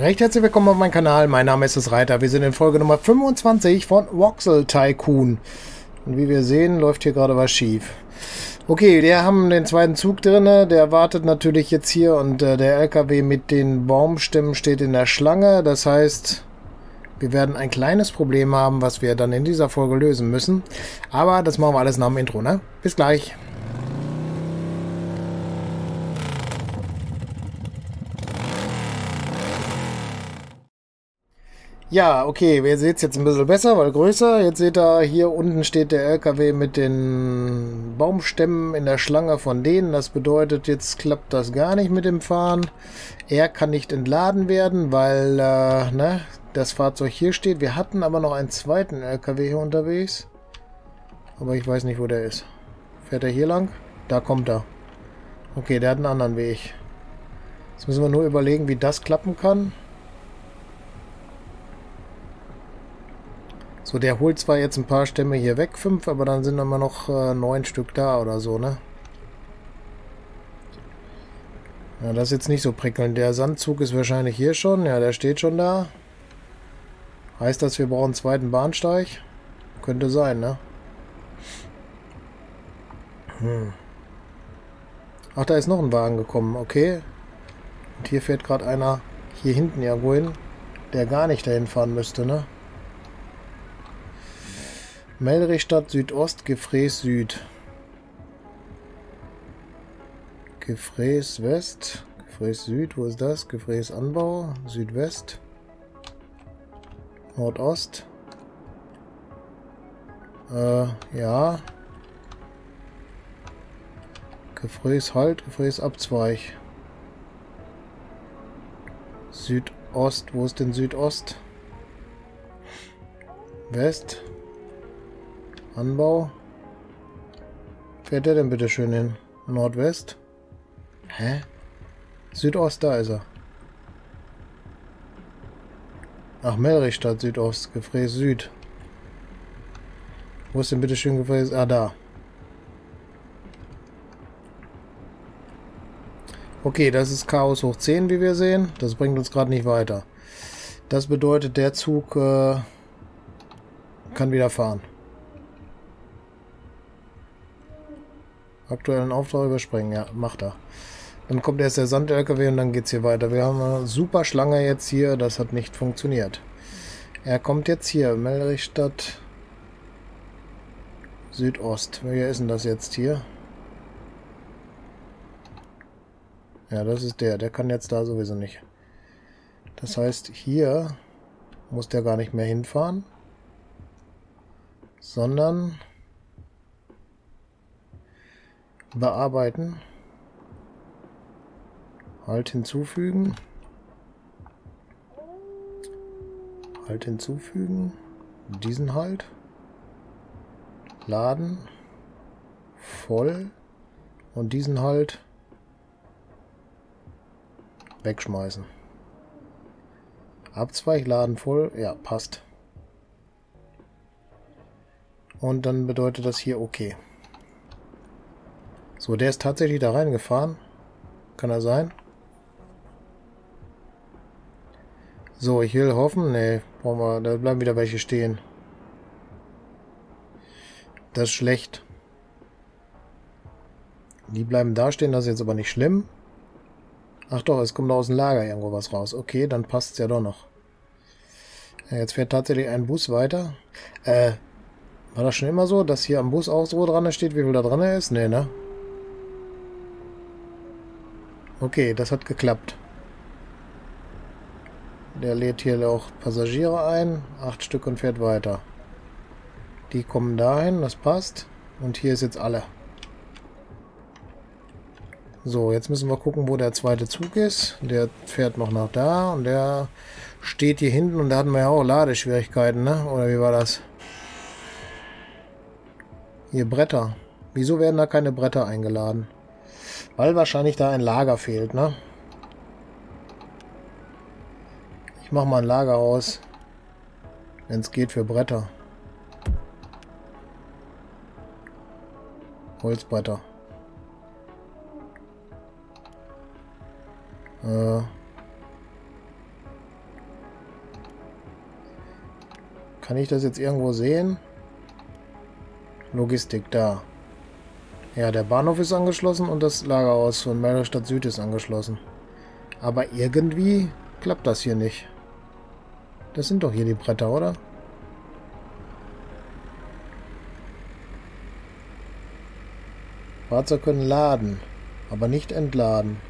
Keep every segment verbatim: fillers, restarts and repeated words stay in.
Recht herzlich willkommen auf meinem Kanal, mein Name ist As Reiter. Wir sind in Folge Nummer fünfundzwanzig von Voxel Tycoon. Und wie wir sehen, läuft hier gerade was schief. Okay, wir haben den zweiten Zug drin, der wartet natürlich jetzt hier und äh, der L K W mit den Baumstämmen steht in der Schlange. Das heißt, wir werden ein kleines Problem haben, was wir dann in dieser Folge lösen müssen. Aber das machen wir alles nach dem Intro, ne? Bis gleich! Ja, okay, ihr seht es jetzt ein bisschen besser, weil größer. Jetzt seht ihr, hier unten steht der L K W mit den Baumstämmen in der Schlange von denen. Das bedeutet, jetzt klappt das gar nicht mit dem Fahren. Er kann nicht entladen werden, weil äh, ne, das Fahrzeug hier steht. Wir hatten aber noch einen zweiten L K W hier unterwegs. Aber ich weiß nicht, wo der ist. Fährt er hier lang? Da kommt er. Okay, der hat einen anderen Weg. Jetzt müssen wir nur überlegen, wie das klappen kann. So, der holt zwar jetzt ein paar Stämme hier weg, fünf, aber dann sind immer noch äh, neun Stück da oder so, ne? Ja, das ist jetzt nicht so prickelnd. Der Sandzug ist wahrscheinlich hier schon. Ja, der steht schon da. Heißt das, wir brauchen einen zweiten Bahnsteig? Könnte sein, ne? Hm. Ach, da ist noch ein Wagen gekommen. Okay. Und hier fährt gerade einer hier hinten irgendwo hin, der gar nicht dahin fahren müsste, ne? Mellrichstadt Südost, Gefräß Süd. Gefräß West, Gefräß Süd, wo ist das? Gefräß Anbau, Südwest, Nordost. Äh, ja. Gefräß Halt, Gefräß Abzweig. Südost, wo ist denn Südost? West. Anbau. Fährt der denn bitte schön hin? Nordwest? Hä? Südost, da ist er. Ach, Mellrichstadt Südost, Gefräß Süd. Wo ist denn bitte schön Gefräß? Ah, da. Okay, das ist Chaos hoch zehn, wie wir sehen. Das bringt uns gerade nicht weiter. Das bedeutet, der Zug äh, kann wieder fahren. Aktuellen Auftrag überspringen, ja, macht er. Dann kommt erst der Sand-L K W und dann geht's hier weiter. Wir haben eine super Schlange jetzt hier, das hat nicht funktioniert. Er kommt jetzt hier, Mellrichstadt Südost. Wer ist denn das jetzt hier? Ja, das ist der, der kann jetzt da sowieso nicht. Das heißt, hier muss der gar nicht mehr hinfahren, sondern bearbeiten, Halt hinzufügen, Halt hinzufügen, diesen Halt, laden, voll und diesen Halt wegschmeißen. Abzweig, laden, voll, ja, passt. Und dann bedeutet das hier okay. So, der ist tatsächlich da reingefahren. Kann er sein? So, ich will hoffen. Ne, brauchen wir. Da bleiben wieder welche stehen. Das ist schlecht. Die bleiben da stehen, das ist jetzt aber nicht schlimm. Ach doch, es kommt aus dem Lager irgendwo was raus. Okay, dann passt es ja doch noch. Ja, jetzt fährt tatsächlich ein Bus weiter. Äh, war das schon immer so, dass hier am Bus auch so dran steht, wie viel da dran ist? Ne, ne? Okay, das hat geklappt. Der lädt hier auch Passagiere ein, acht Stück und fährt weiter. Die kommen dahin, das passt. Und hier ist jetzt alle. So, jetzt müssen wir gucken, wo der zweite Zug ist. Der fährt noch nach da und der steht hier hinten. Und da hatten wir ja auch Ladeschwierigkeiten, ne? Oder wie war das? Hier Bretter. Wieso werden da keine Bretter eingeladen? Weil wahrscheinlich da ein Lager fehlt, ne? Ich mache mal ein Lager aus, wenn es geht, für Bretter. Holzbretter. Äh, Kann ich das jetzt irgendwo sehen? Logistik, da. Ja, der Bahnhof ist angeschlossen und das Lagerhaus von Mellrichstadt Süd ist angeschlossen. Aber irgendwie klappt das hier nicht. Das sind doch hier die Bretter, oder? Fahrzeuge können laden, aber nicht entladen.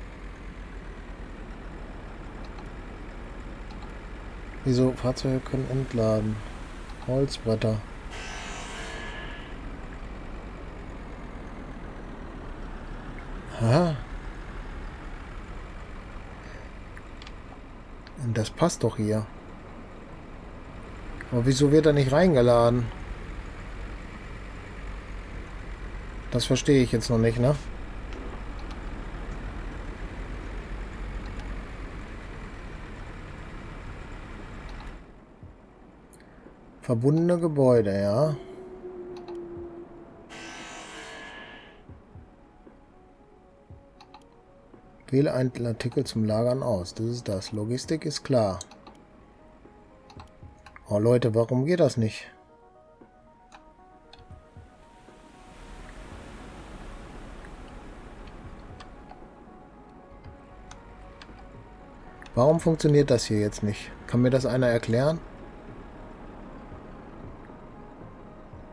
Wieso? Fahrzeuge können entladen. Holzbretter. Aha. Und das passt doch hier. Aber wieso wird er nicht reingeladen? Das verstehe ich jetzt noch nicht, ne? Verbundene Gebäude, ja. Wähle einen Artikel zum Lagern aus. Das ist das. Logistik ist klar. Oh Leute, warum geht das nicht? Warum funktioniert das hier jetzt nicht? Kann mir das einer erklären?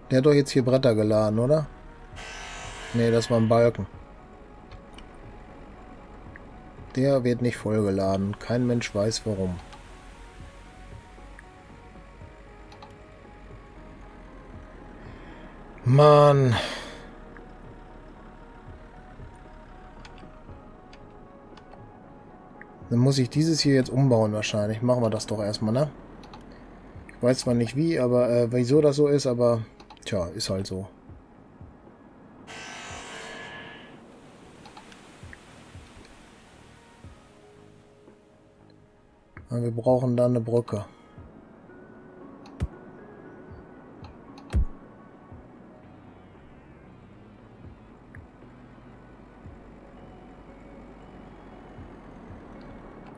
Der hat doch jetzt hier Bretter geladen, oder? Ne, das war ein Balken. Der wird nicht vollgeladen. Kein Mensch weiß warum. Mann. Dann muss ich dieses hier jetzt umbauen wahrscheinlich. Machen wir das doch erstmal, ne? Ich weiß zwar nicht wie, aber äh, wieso das so ist, aber tja, ist halt so. Aber wir brauchen da eine Brücke.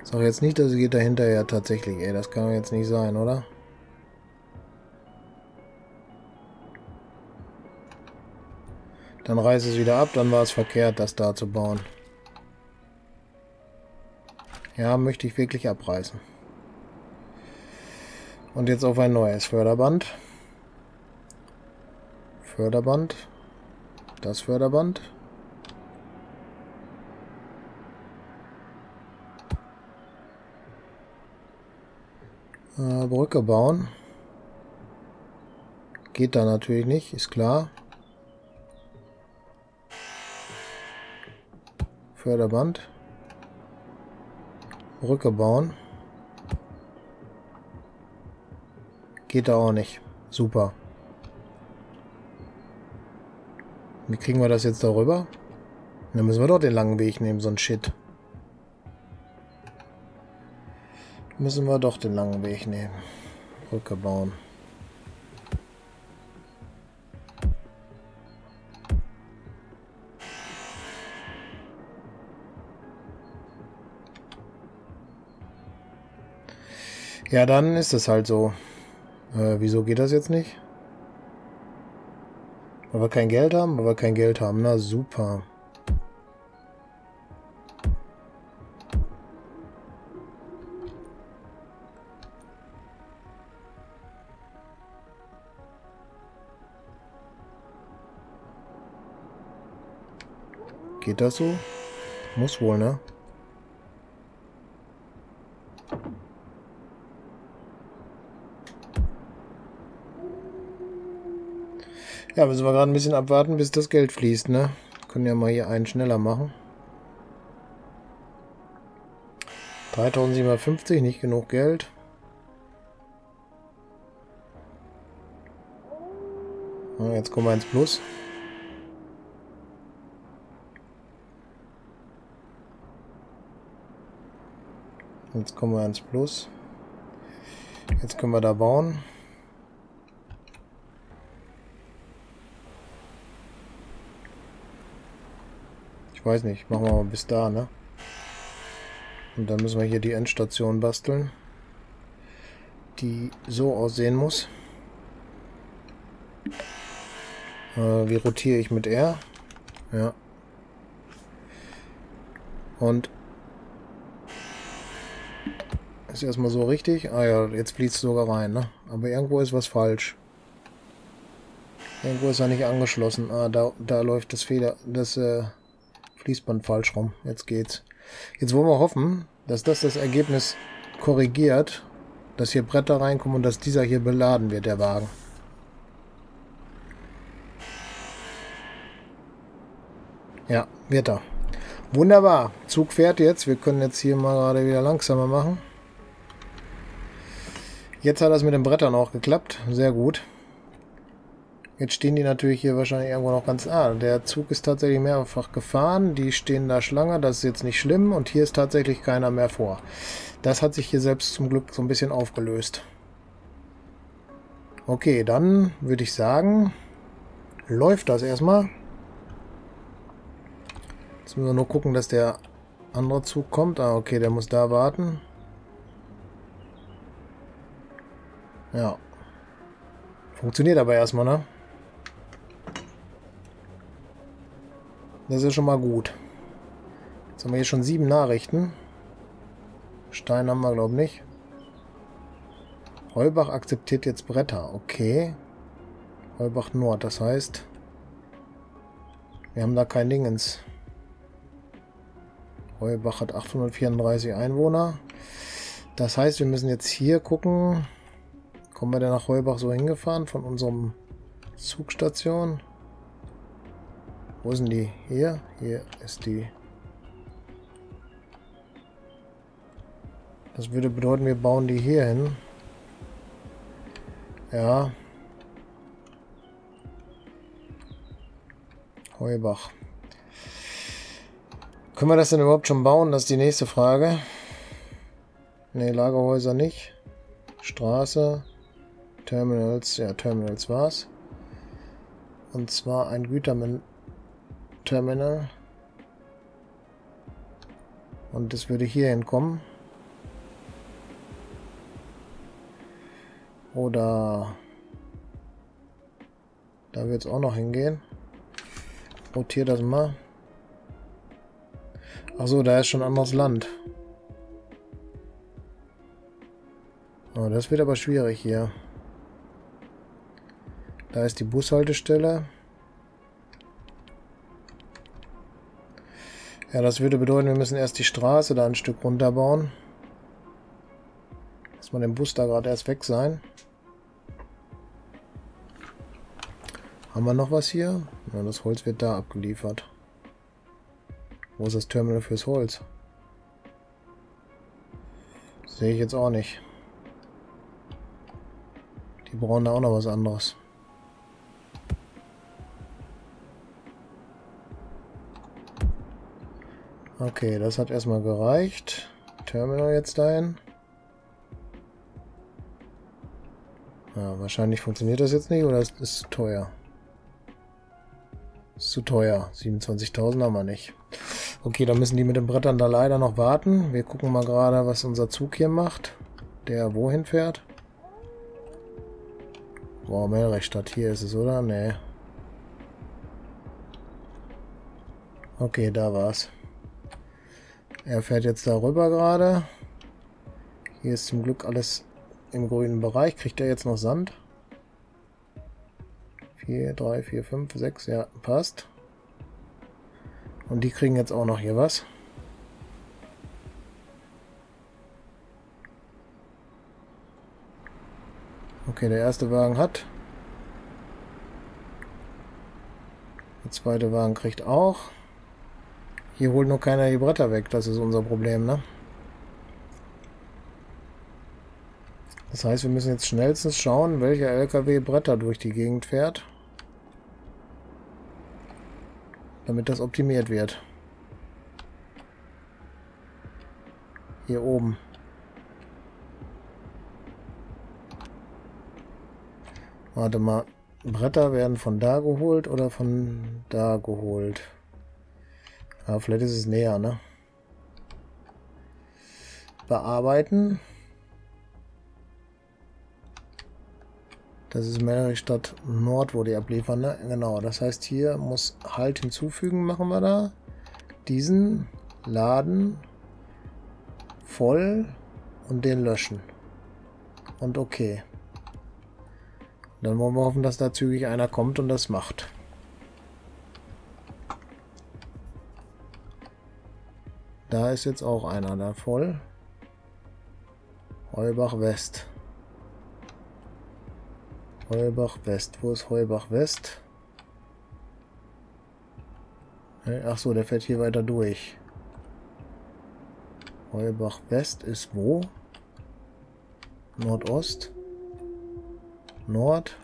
Sag jetzt nicht, dass es geht dahinter ja tatsächlich, ey, das kann jetzt nicht sein, oder? Dann reiß es wieder ab, dann war es verkehrt, das da zu bauen. Ja, möchte ich wirklich abreißen. Und jetzt auf ein neues Förderband. Förderband. Das Förderband. Brücke bauen. Geht da natürlich nicht, ist klar. Förderband. Brücke bauen. Geht da auch nicht. Super. Wie kriegen wir das jetzt darüber? Dann müssen wir doch den langen Weg nehmen, so ein Shit. Müssen wir doch den langen Weg nehmen. Brücke bauen. Ja, dann ist es halt so. Äh, wieso geht das jetzt nicht? Weil wir kein Geld haben? Weil wir kein Geld haben. Na super. Geht das so? Muss wohl, ne? Ja, müssen wir gerade ein bisschen abwarten, bis das Geld fließt, ne? Können ja mal hier einen schneller machen. dreitausendsiebenhundertfünfzig, nicht genug Geld. Ja, jetzt kommen wir ins Plus. Jetzt kommen wir ins Plus. Jetzt können wir da bauen. Ich weiß nicht, machen wir mal bis da, ne? Und dann müssen wir hier die Endstation basteln, die so aussehen muss. Äh, wie rotiere ich mit R? Ja. Und ist erstmal so richtig. Ah ja, jetzt fließt es sogar rein, ne? Aber irgendwo ist was falsch. Irgendwo ist er nicht angeschlossen. Ah, da, da läuft das Feder, das äh, Fließband falsch rum. Jetzt geht's. Jetzt wollen wir hoffen, dass das das Ergebnis korrigiert, dass hier Bretter reinkommen und dass dieser hier beladen wird, der Wagen. Ja, wird er. Wunderbar. Zug fährt jetzt. Wir können jetzt hier mal gerade wieder langsamer machen. Jetzt hat das mit den Brettern auch geklappt. Sehr gut. Jetzt stehen die natürlich hier wahrscheinlich irgendwo noch ganz... Ah, der Zug ist tatsächlich mehrfach gefahren. Die stehen da Schlange. Das ist jetzt nicht schlimm. Und hier ist tatsächlich keiner mehr vor. Das hat sich hier selbst zum Glück so ein bisschen aufgelöst. Okay, dann würde ich sagen, läuft das erstmal. Jetzt müssen wir nur gucken, dass der andere Zug kommt. Ah, okay, der muss da warten. Ja. Funktioniert aber erstmal, ne? Das ist schon mal gut. Jetzt haben wir hier schon sieben Nachrichten. Stein haben wir, glaube ich, nicht. Heubach akzeptiert jetzt Bretter. Okay. Heubach Nord, das heißt, wir haben da kein Dingens. Heubach hat achthundertvierunddreißig Einwohner. Das heißt, wir müssen jetzt hier gucken. Kommen wir denn nach Heubach so hingefahren von unserem Zugstation? Wo sind die? Hier? Hier ist die. Das würde bedeuten, wir bauen die hier hin. Ja. Heubach. Können wir das denn überhaupt schon bauen? Das ist die nächste Frage. Ne, Lagerhäuser nicht. Straße. Terminals. Ja, Terminals war's. Und zwar ein Gütermin. Terminal. Und das würde hier hinkommen. Oder da wird es auch noch hingehen. Rotiere das mal. Achso, da ist schon anderes Land. Oh, das wird aber schwierig hier. Da ist die Bushaltestelle. Ja, das würde bedeuten, wir müssen erst die Straße da ein Stück runterbauen. Lass mal den Bus da gerade erst weg sein. Haben wir noch was hier? Ja, das Holz wird da abgeliefert. Wo ist das Terminal fürs Holz? Das sehe ich jetzt auch nicht. Die brauchen da auch noch was anderes. Okay, das hat erstmal gereicht. Terminal jetzt dahin. Ja, wahrscheinlich funktioniert das jetzt nicht oder es ist zu teuer. Ist zu teuer. siebenundzwanzigtausend haben wir nicht. Okay, da müssen die mit den Brettern da leider noch warten. Wir gucken mal gerade, was unser Zug hier macht. Der wohin fährt. Wow, Mellrichstadt, hier ist es, oder? Nee. Okay, da war's. Er fährt jetzt darüber gerade. Hier ist zum Glück alles im grünen Bereich. Kriegt er jetzt noch Sand? vier, drei, vier, fünf, sechs. Ja, passt. Und die kriegen jetzt auch noch hier was. Okay, der erste Wagen hat. Der zweite Wagen kriegt auch. Hier holt nur keiner die Bretter weg. Das ist unser Problem, ne? Das heißt, wir müssen jetzt schnellstens schauen, welcher L K W Bretter durch die Gegend fährt. Damit das optimiert wird. Hier oben. Warte mal. Bretter werden von da geholt oder von da geholt? Ja, vielleicht ist es näher, ne? Bearbeiten. Das ist Mellrichstadt Nord, wo die abliefern, ne? Genau, das heißt, hier muss Halt hinzufügen, machen wir da. Diesen Laden voll und den löschen. Und okay. Dann wollen wir hoffen, dass da zügig einer kommt und das macht. Da ist jetzt auch einer da voll. Heubach West. Heubach West. Wo ist Heubach West? Achso, der fährt hier weiter durch. Heubach West ist wo? Nordost. Nord.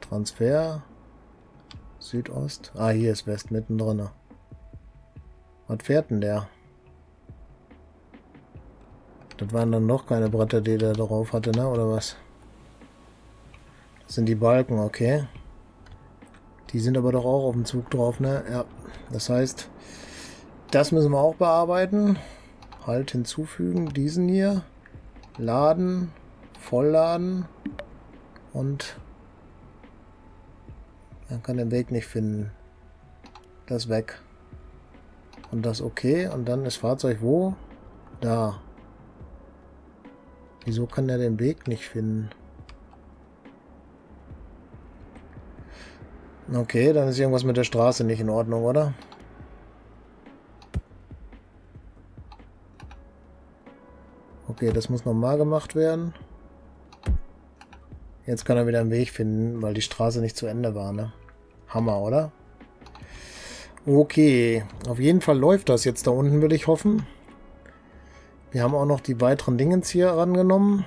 Transfer. Südost. Ah, hier ist West mittendrin. Was fährt denn der? Das waren dann noch keine Bretter, die der drauf hatte, ne? Oder was? Das sind die Balken, okay. Die sind aber doch auch auf dem Zug drauf, ne? Ja, das heißt, das müssen wir auch bearbeiten. Halt hinzufügen, diesen hier. Laden, vollladen und man kann den Weg nicht finden. Das weg. Und das okay. Und dann ist Fahrzeug wo? Da. Wieso kann er den Weg nicht finden? Okay, dann ist irgendwas mit der Straße nicht in Ordnung, oder? Okay, das muss nochmal gemacht werden. Jetzt kann er wieder einen Weg finden, weil die Straße nicht zu Ende war, ne? Hammer, oder? Okay, auf jeden Fall läuft das jetzt da unten, würde ich hoffen. Wir haben auch noch die weiteren Dingens hier rangenommen.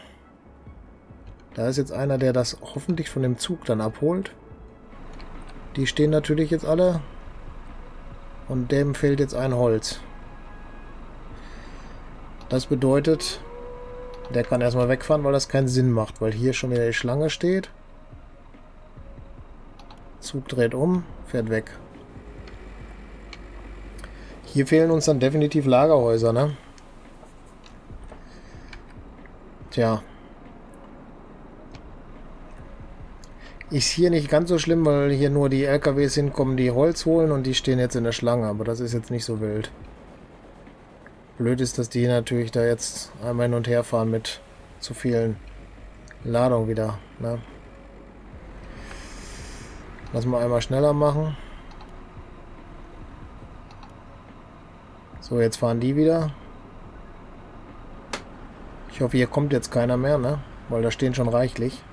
Da ist jetzt einer, der das hoffentlich von dem Zug dann abholt. Die stehen natürlich jetzt alle. Und dem fehlt jetzt ein Holz. Das bedeutet, der kann erstmal wegfahren, weil das keinen Sinn macht. Weil hier schon wieder die Schlange steht. Zug dreht um, fährt weg. Hier fehlen uns dann definitiv Lagerhäuser, ne? Tja. Ist hier nicht ganz so schlimm, weil hier nur die L K Ws hinkommen, die Holz holen und die stehen jetzt in der Schlange, aber das ist jetzt nicht so wild. Blöd ist, dass die natürlich da jetzt einmal hin und her fahren mit zu vielen Ladungen wieder, ne? Lass mal einmal schneller machen. So, jetzt fahren die wieder. Ich hoffe, hier kommt jetzt keiner mehr, ne? Weil da stehen schon reichlich.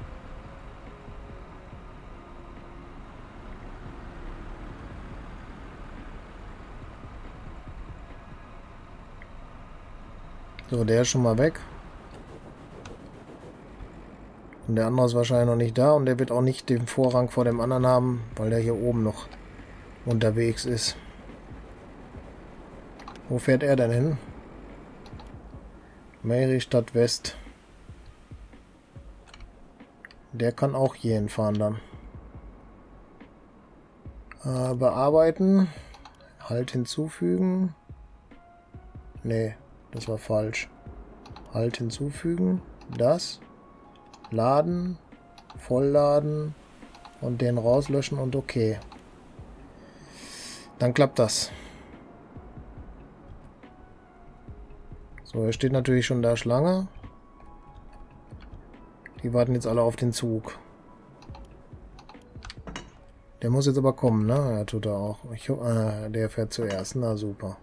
So, der ist schon mal weg. Und der andere ist wahrscheinlich noch nicht da. Und der wird auch nicht den Vorrang vor dem anderen haben, weil der hier oben noch unterwegs ist. Wo fährt er denn hin? Mellrichstadt West. Der kann auch hier hinfahren dann. Äh, bearbeiten. Halt hinzufügen. Nee, das war falsch. Halt hinzufügen. Das. Laden. Vollladen. Und den rauslöschen und okay. Dann klappt das. So, er steht natürlich schon da Schlange. Die warten jetzt alle auf den Zug. Der muss jetzt aber kommen, ne? Ja, tut er auch. Ich, äh, der fährt zuerst. Na, super.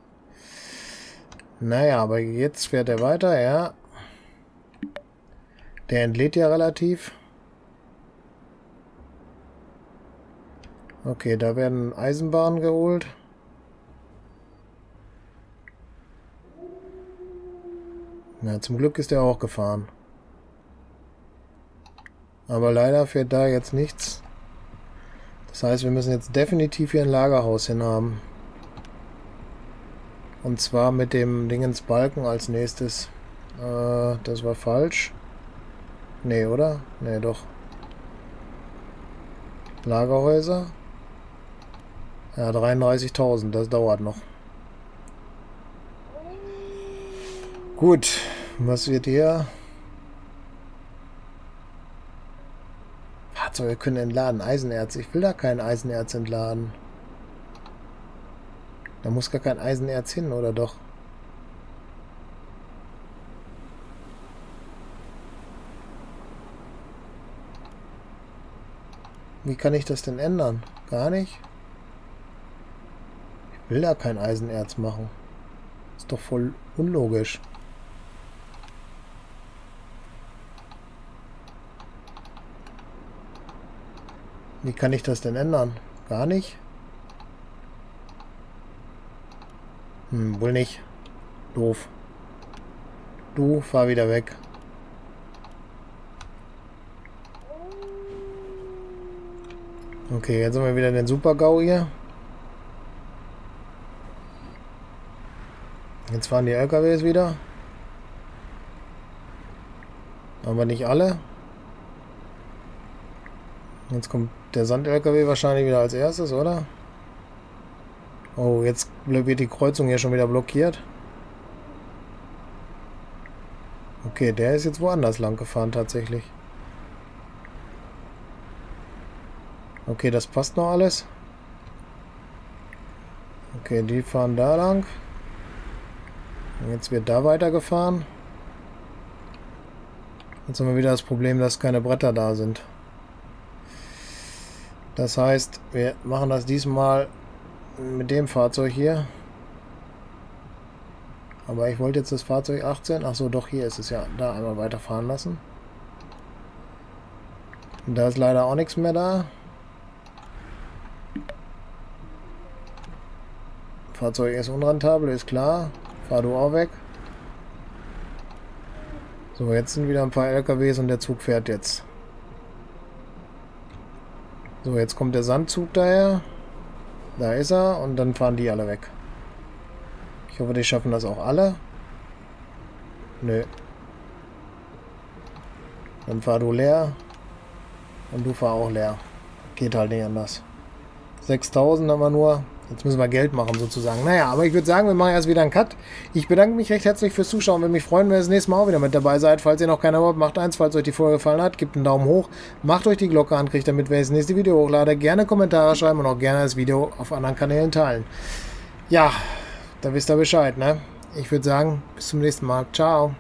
Naja, aber jetzt fährt er weiter, ja. Der entlädt ja relativ. Okay, da werden Eisenbahnen geholt. Na, zum Glück ist er auch gefahren. Aber leider fährt da jetzt nichts. Das heißt, wir müssen jetzt definitiv hier ein Lagerhaus hinhaben. Und zwar mit dem Dingens Balken als nächstes. Äh, das war falsch. Nee, oder? Nee, doch. Lagerhäuser. Ja, dreiunddreißigtausend. Das dauert noch. Gut, was wird hier? Achso, wir können entladen. Eisenerz. Ich will da kein Eisenerz entladen. Da muss gar kein Eisenerz hin, oder doch? Wie kann ich das denn ändern? Gar nicht? Ich will da kein Eisenerz machen. Ist doch voll unlogisch. Wie kann ich das denn ändern? Gar nicht? Hm, wohl nicht. Doof. Du, fahr wieder weg. Okay, jetzt haben wir wieder den Super-GAU hier. Jetzt fahren die L K Ws wieder. Aber nicht alle. Jetzt kommt der Sand-L K W wahrscheinlich wieder als erstes, oder? Oh, jetzt wird die Kreuzung hier schon wieder blockiert. Okay, der ist jetzt woanders lang gefahren tatsächlich. Okay, das passt noch alles. Okay, die fahren da lang. Und jetzt wird da weitergefahren. Jetzt haben wir wieder das Problem, dass keine Bretter da sind. Das heißt, wir machen das diesmal mit dem Fahrzeug hier. Aber ich wollte jetzt das Fahrzeug achtzehn. Achso, doch, hier ist es ja. Da einmal weiterfahren lassen. Und da ist leider auch nichts mehr da. Fahrzeug ist unrentabel, ist klar. Fahr du auch weg. So, jetzt sind wieder ein paar L K Ws und der Zug fährt jetzt. So, jetzt kommt der Sandzug daher. Da ist er und dann fahren die alle weg. Ich hoffe, die schaffen das auch alle. Nö. Dann fahr du leer. Und du fahr auch leer. Geht halt nicht anders. sechstausend haben wir nur. Jetzt müssen wir Geld machen sozusagen. Naja, aber ich würde sagen, wir machen erst wieder einen Cut. Ich bedanke mich recht herzlich fürs Zuschauen. Würde mich freuen, wenn ihr das nächste Mal auch wieder mit dabei seid. Falls ihr noch kein Abo habt, macht eins. Falls euch die Folge gefallen hat, gebt einen Daumen hoch. Macht euch die Glocke an, kriegt damit, wenn ich das nächste Video hochlade. Gerne Kommentare schreiben und auch gerne das Video auf anderen Kanälen teilen. Ja, da wisst ihr Bescheid, ne? Ich würde sagen, bis zum nächsten Mal. Ciao.